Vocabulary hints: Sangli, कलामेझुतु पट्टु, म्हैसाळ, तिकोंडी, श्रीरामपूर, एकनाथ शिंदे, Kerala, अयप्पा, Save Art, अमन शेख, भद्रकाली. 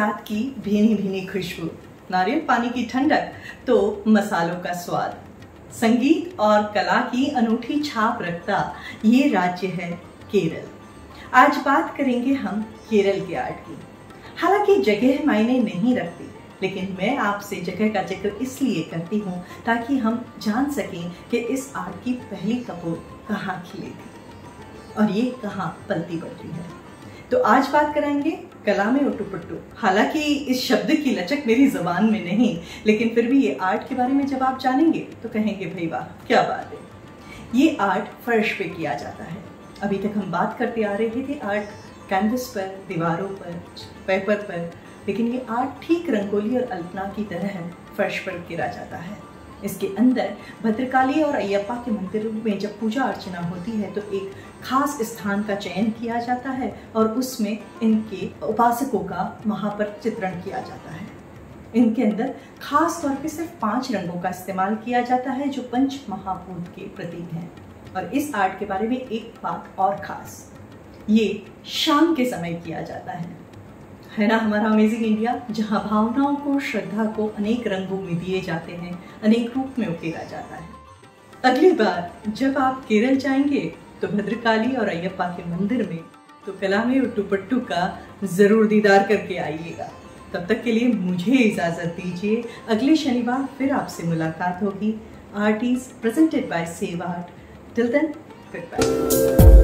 बरसात की भीनी भीनी खुशबू, नारियल पानी की ठंडक, तो मसालों का स्वाद, संगीत और कला की अनूठी छाप रखता ये राज्य है केरल। आज बात करेंगे हम केरल के आर्ट की। हालांकि जगह मायने नहीं रखती, लेकिन मैं आपसे जगह का जिक्र इसलिए करती हूँ ताकि हम जान सकें कि इस आर्ट की पहली कपूर कहाँ खिली थी और ये कहाँ पलती बढ़ती है। तो आज बात कराएंगे कलामेझुतु पट्टु। हालांकि इस शब्द की लचक मेरी ज़बान में नहीं, लेकिन फिर भी ये आर्ट के बारे में जब आप जानेंगे तो कहेंगे भाई वाह क्या बात है। ये आर्ट फर्श पे किया जाता है। अभी तक हम बात करते आ रहे थे आर्ट कैनवस पर, दीवारों पर, पेपर पर, लेकिन ये आर्ट ठीक रंगोली और अल्पना की तरह फर्श पर गिरा जाता है। इसके अंदर भद्रकाली और अयप्पा के मंदिरों में जब पूजा अर्चना होती है तो एक खास स्थान का चयन किया जाता है और उसमें इनके उपासकों का वहाँ पर चित्रण किया जाता है। इनके अंदर खास तौर पे सिर्फ 5 रंगों का इस्तेमाल किया जाता है जो पंच महाभूत के प्रतीक हैं। और इस आर्ट के बारे में एक बात और खास, ये शाम के समय किया जाता है ना हमारा अमेजिंग इंडिया, जहाँ भावनाओं को, श्रद्धा को अनेक रंगों में दिए जाते हैं, अनेक रूप में उकेरा जाता है। अगली बार जब आप केरल जाएंगे तो भद्रकाली और अयप्पा के मंदिर में तो कलामेझुतु पट्टु का ज़रूर दीदार करके आइएगा। तब तक के लिए मुझे इजाज़त दीजिए। अगले शनिवार फिर आपसे मुलाकात होगी। Art is presented by save art. Till then, good bye.